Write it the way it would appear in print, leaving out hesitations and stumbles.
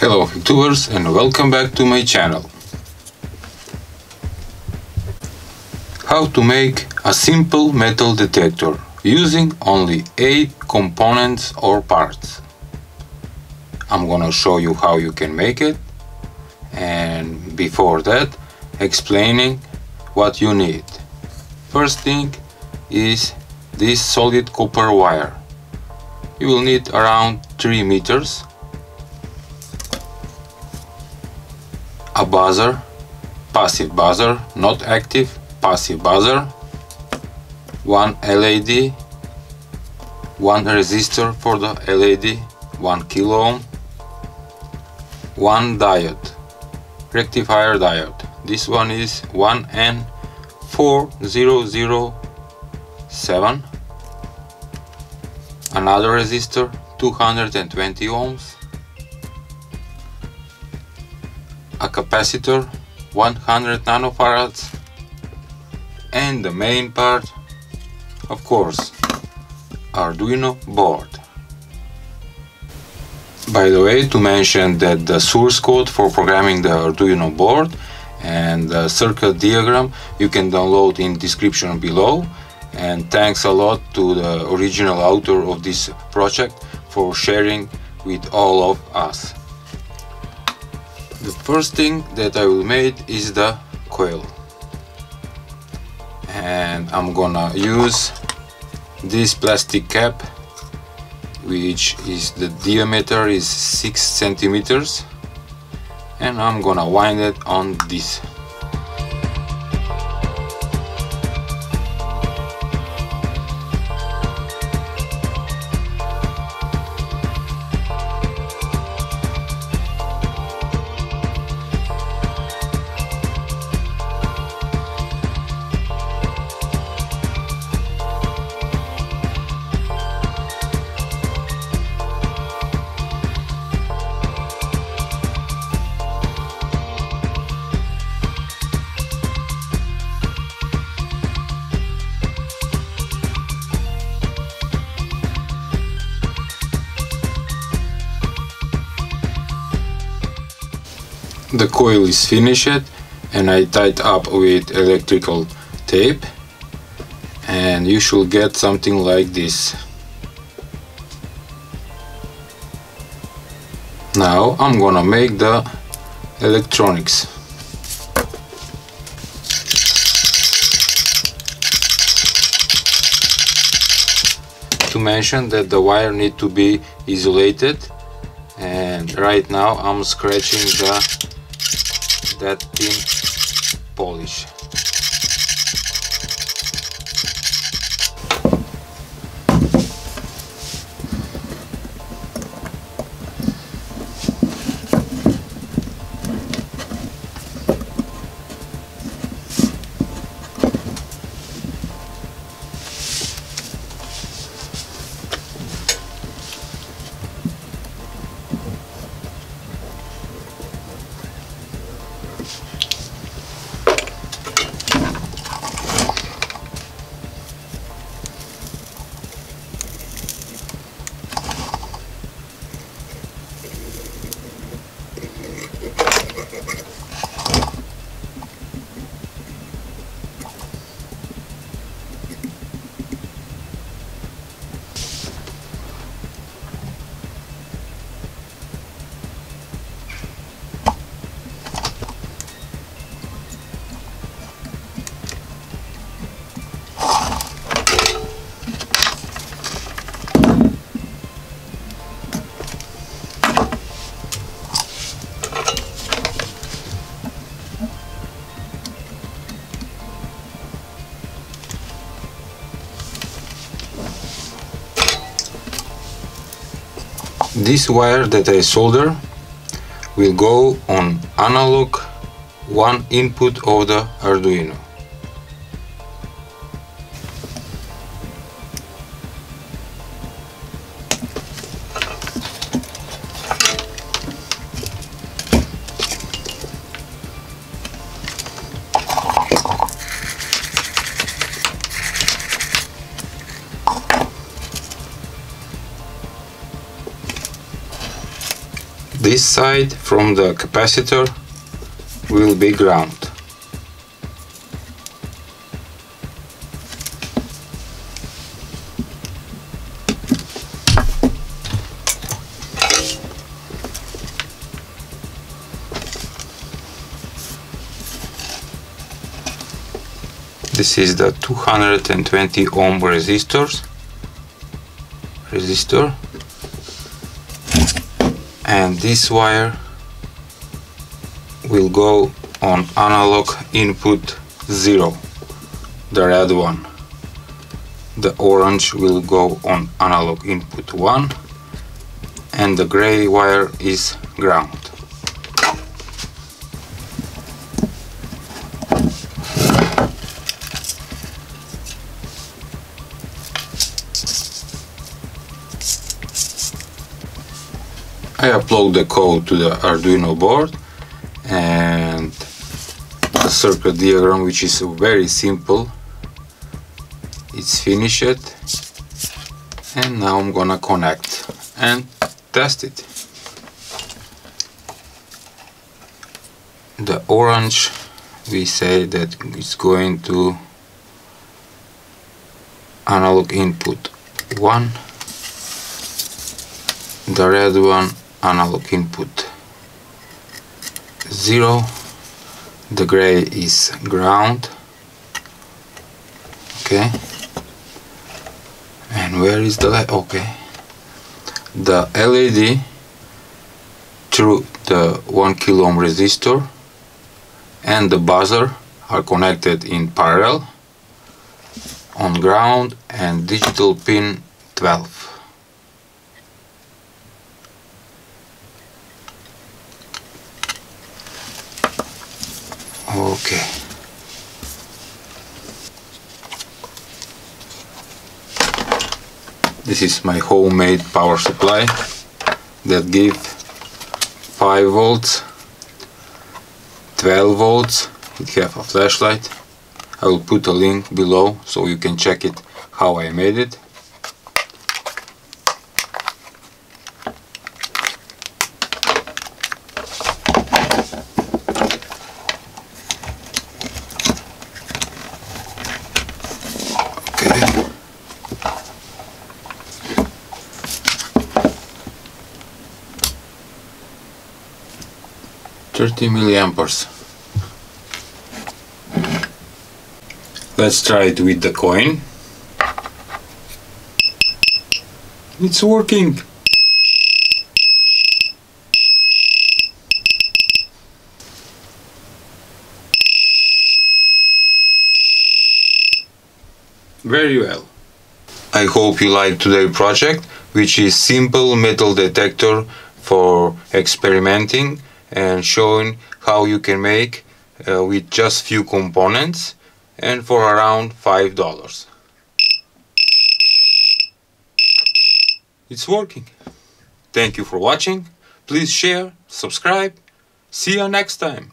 Hello YouTubers and welcome back to my channel. How to make a simple metal detector using only 8 components or parts. I'm gonna show you how you can make it, and before that explaining what you need. First thing is this solid copper wire. You will need around 3 meters, a buzzer, passive buzzer, not active, passive buzzer, one LED, one resistor for the LED, 1 kilo ohm, one diode, rectifier diode. This one is 1n4007, another resistor, 220 ohms, a capacitor, 100 nanofarads, and the main part, of course, Arduino board. By the way, to mention that the source code for programming the Arduino board and the circuit diagram you can download in description below, and thanks a lot to the original author of this project for sharing with all of us. The first thing that I will make is the coil, and I'm gonna use this plastic cap, which is the diameter is 6 centimeters, and I'm gonna wind it on this. The coil is finished, and I tied up with electrical tape, and you should get something like this. Now I'm gonna make the electronics. To mention that the wire need to be isolated, and right now I'm scratching that thin polish. This wire that I solder will go on analog 1 input of the Arduino. This side from the capacitor will be ground. This is the 220 ohm resistor, and this wire will go on analog input 0, the red one. The orange will go on analog input 1, and the gray wire is ground. I upload the code to the Arduino board and the circuit diagram, which is very simple. It's finished, and now I'm gonna connect and test it. The orange, we say that it's going to analog input 1, the red one analog input 0, the gray is ground. Okay, and where is the light? Okay, the LED through the 1 kilo ohm resistor and the buzzer are connected in parallel on ground and digital pin 12. Okay. This is my homemade power supply that gives 5 volts, 12 volts. It has a flashlight. I will put a link below so you can check it how I made it. $30 milliamperes. Let's try it with the coin. It's working. Very well. I hope you liked today's project, which is simple metal detector for experimenting and showing how you can make with just few components and for around $5. It's working. Thank you for watching. Please share, subscribe. See you next time.